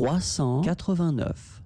389